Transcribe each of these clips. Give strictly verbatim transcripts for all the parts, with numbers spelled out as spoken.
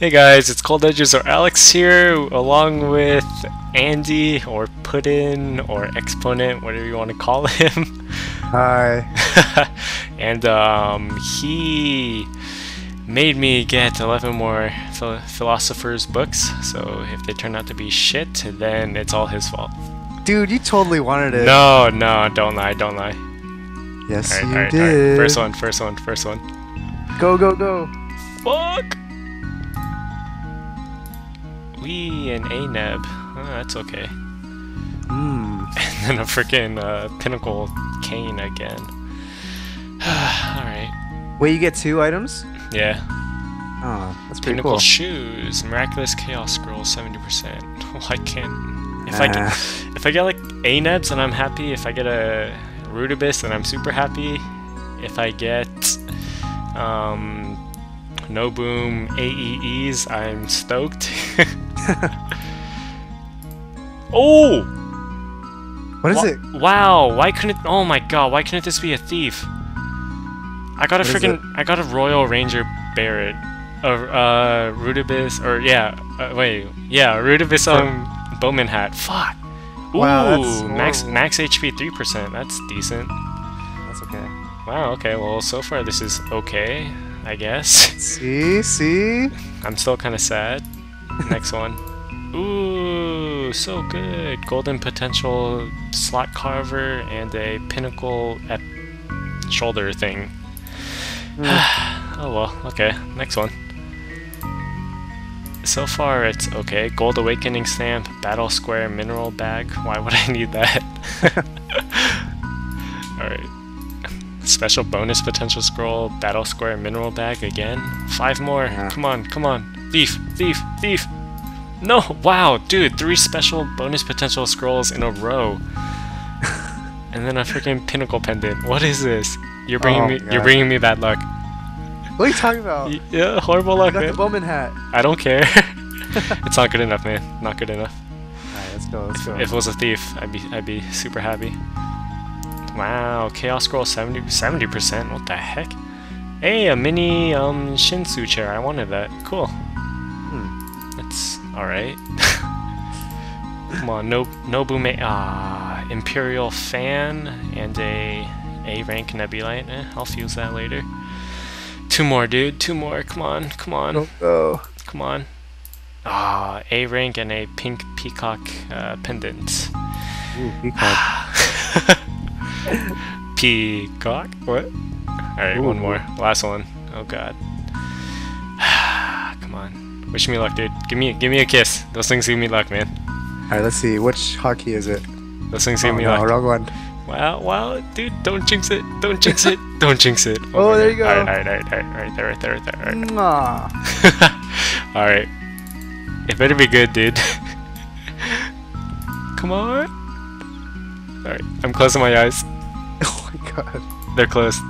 Hey guys, it's Cold Edges or Alex here, along with Andy, or Puddin, or Exponent, whatever you want to call him. Hi. And um, he made me get eleven more phil Philosopher's Books, so if they turn out to be shit, then it's all his fault. Dude, you totally wanted it. No, no, don't lie, don't lie. Yes, all right, you all right, did. All right. First one, first one, first one. Go, go, go. Fuck! We and Aneb. Oh, that's okay. Mm. And then a freaking uh, pinnacle cane again. Alright. Wait, you get two items? Yeah. Oh, that's pretty pinnacle cool. Pinnacle shoes. Miraculous Chaos Scroll, seventy percent. Well, I can't. If, uh. I can, if I get like Anebs, then I'm happy. If I get a Rudibus, then I'm super happy. If I get um, No Boom A E Es, I'm stoked. Oh! What is Wh it? Wow! Why couldn't? It, oh my God! Why couldn't this be a thief? I got a freaking! I got a Royal Ranger Barrett, a uh, Rudibus, or yeah, uh, wait, yeah, Rudibus um Bowman hat. Fuck! Ooh, wow, that's max horrible. Max H P three percent. That's decent. That's okay. Wow. Okay. Well, so far this is okay, I guess. See, see. I'm still kind of sad. Next one. Ooh, so good. Golden potential slot carver and a pinnacle ep shoulder thing. Mm. Oh well, okay. Next one. So far it's okay. Gold awakening stamp, battle square mineral bag. Why would I need that? Alright. Special bonus potential scroll, battle square mineral bag again. Five more. Yeah. Come on, come on. Thief, thief, thief. No, wow, dude, three special bonus potential scrolls in a row. And then a freaking pinnacle pendant. What is this? You're bringing oh, me God. You're bringing me bad luck. What are you talking about? Yeah, horrible luck, man. I got the Bowman hat. I don't care. It's not good enough, man. Not good enough. All right, let's go. Let's go. If it was a thief, I'd be I'd be super happy. Wow, chaos scroll seventy percent. What the heck? Hey, a mini um Shinsu chair. I wanted that. Cool. That's alright. Come on, no, no boom. Ah, Imperial fan and a A rank Nebulite. Eh, I'll fuse that later. Two more, dude. Two more. Come on, come on. Oh, oh. Come on. Ah, A rank and a pink peacock uh, pendant. Ooh, peacock. Peacock? What? Alright, one more. Last one. Oh God. Come on. Wish me luck, dude. Give me, give me a kiss. Those things give me luck, man. All right, let's see. Which hockey is it? Those things give oh, me no, luck. Wrong one. Wow, wow, dude! Don't jinx it! Don't jinx it! Don't jinx it! Oh, oh there God. You go. All right, all right, all right, all right, right there, right there, right there. Right there. All right. It better be good, dude. Come on. All right, I'm closing my eyes. Oh my God. They're closed.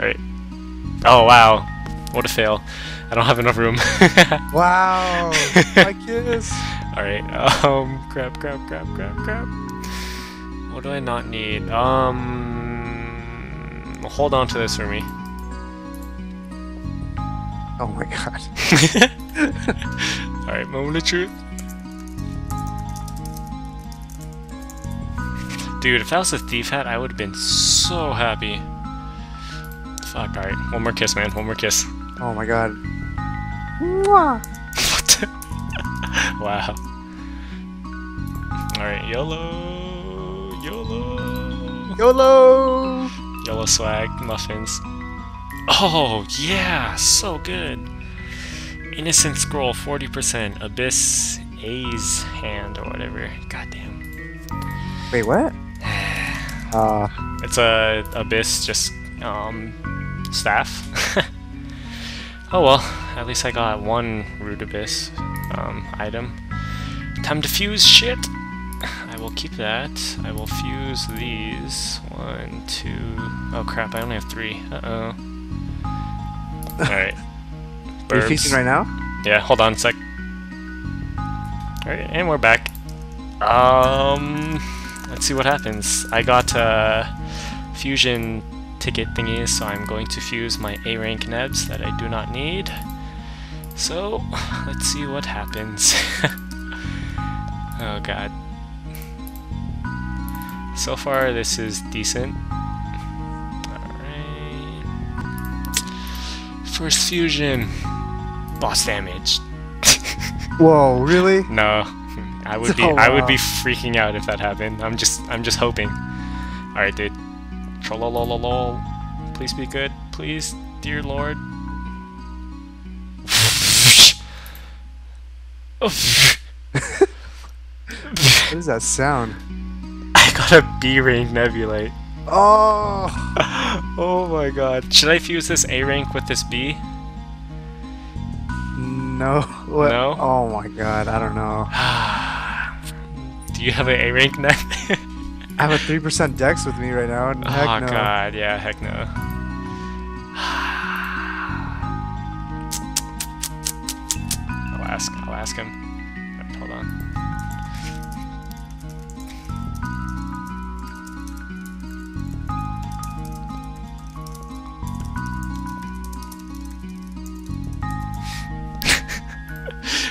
All right. Oh wow. What a fail. I don't have enough room. Wow! My kiss! Alright, um, crap, crap, crap, crap, crap. What do I not need? Um, hold on to this for me. Oh my God. Alright, moment of truth. Dude, if that was a thief hat, I would have been so happy. Fuck, alright. One more kiss, man. One more kiss. Oh my God. What? Wow. Alright, YOLO! YOLO! YOLO! YOLO swag, muffins. Oh, yeah! So good! Innocent scroll, forty percent. Abyss A's hand, or whatever. Goddamn. Wait, what? uh. It's a Abyss, just. Um, staff. Oh well, at least I got one Rudibus um, item. Time to fuse shit! I will keep that. I will fuse these. One, two... Oh crap, I only have three. Uh-oh. Alright. Are you fusing right now? Yeah, hold on a sec. Alright, and we're back. Um, let's see what happens. I got uh, fusion ticket thingies, so I'm going to fuse my A rank nebs that I do not need. So, let's see what happens. Oh god. So far, this is decent. Alright. First fusion. Boss damage. Whoa, really? No. I would be oh, wow. I would be freaking out if that happened. I'm just I'm just hoping. Alright, dude. Trollolololol. Please be good. Please, dear Lord. What is that sound? I got a B rank Nebulite. Oh! Oh my god. Should I fuse this A rank with this B? No. What? No? Oh my god, I don't know. Do you have an A rank Neb? I have a three percent dex with me right now. Heck oh no. god, yeah, heck no. Ask, I'll ask him. Hold on.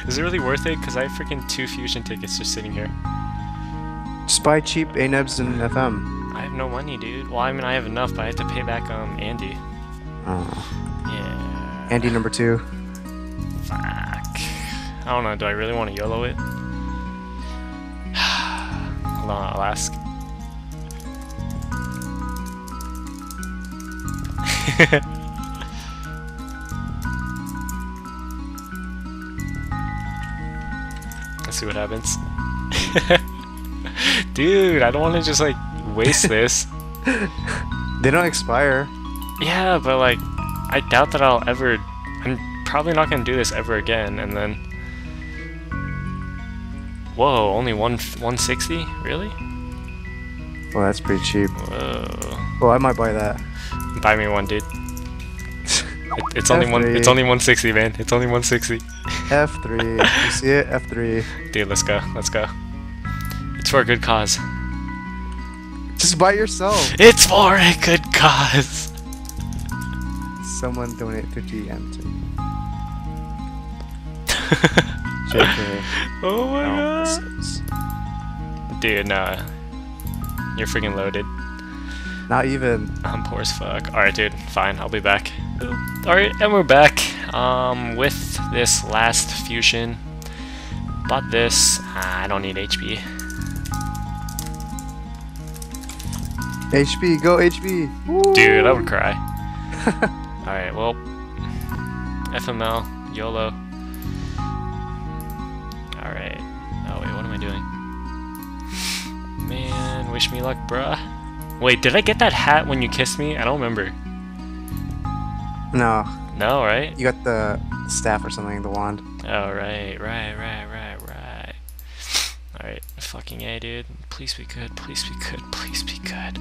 Is it really worth it? Because I have freaking two fusion tickets just sitting here. Just buy cheap A Nebs and F M. I have no money, dude. Well, I mean, I have enough, but I have to pay back um Andy. Oh. Yeah. Andy number two. I don't know, do I really want to YOLO it? Hold on, I'll ask. Let's see what happens. Dude, I don't want to just like waste this. They don't expire. Yeah, but like, I doubt that I'll ever... I'm probably not going to do this ever again, and then... Whoa, only one one sixty? Really? Well, that's pretty cheap. Whoa. Well, I might buy that. Buy me one, dude. It, it's only one. It's only one sixty, man. It's only one sixty. F three. You see it? F three. Dude, let's go. Let's go. It's for a good cause. Just buy yourself. It's for a good cause. Someone donate fifty yen to me. J K. Oh my god. Dude, nah. You're freaking loaded. Not even. I'm poor as fuck. Alright, dude. Fine. I'll be back. Alright, and we're back. Um, with this last fusion. Bought this. Ah, I don't need H P. H P. Go H P. Woo. Dude, I would cry. Alright, well. F M L. YOLO. Alright. Oh wait, what am I doing? Man, wish me luck, bruh. Wait, did I get that hat when you kissed me? I don't remember. No. No, right? You got the staff or something, the wand. Oh, right, right, right, right, right. Alright, fucking A, dude. Please be good, please be good, please be good.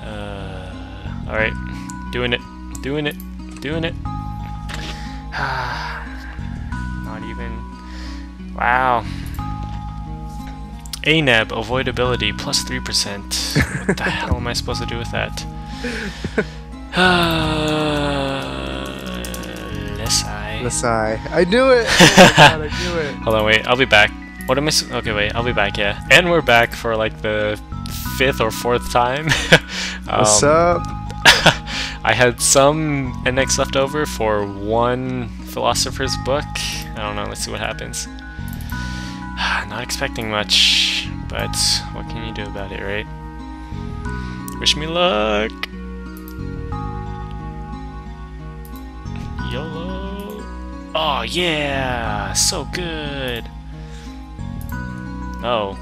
Uh, Alright. Doing it. Doing it. Doing it. Ah. Not even... Wow. Aneb, avoidability, plus three percent. What the hell am I supposed to do with that? Uh, Lesai. Lesai. I knew it! Oh God, I knew it! Hold on, wait, I'll be back. What am I... So okay, wait, I'll be back, yeah. And we're back for like the fifth or fourth time. um, What's up? I had some N X left over for one Philosopher's Book. I don't know, let's see what happens. Not expecting much, but what can you do about it, right? Wish me luck! YOLO! Oh yeah! So good! Oh.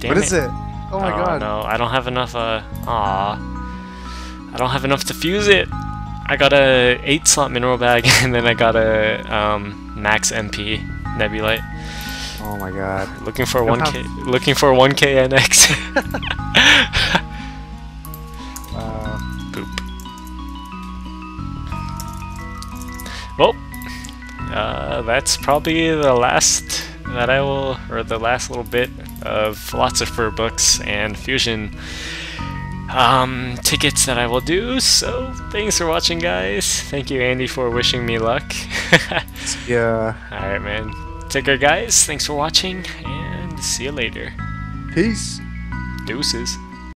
Damn what it. Is it? Oh my oh, god. No, I don't have enough, uh... Aw. I don't have enough to fuse it! I got a eight slot mineral bag, and then I got a um, max M P Nebulite. Oh my god! Looking for one K. Looking for one K N X. Wow. Boop. Well, uh, that's probably the last that I will, or the last little bit of Philosopher's Books and fusion. um, tickets that I will do. So thanks for watching, guys. Thank you, Andy, for wishing me luck. Yeah. Alright, man. Take care, guys. Thanks for watching, and see you later. Peace. Deuces.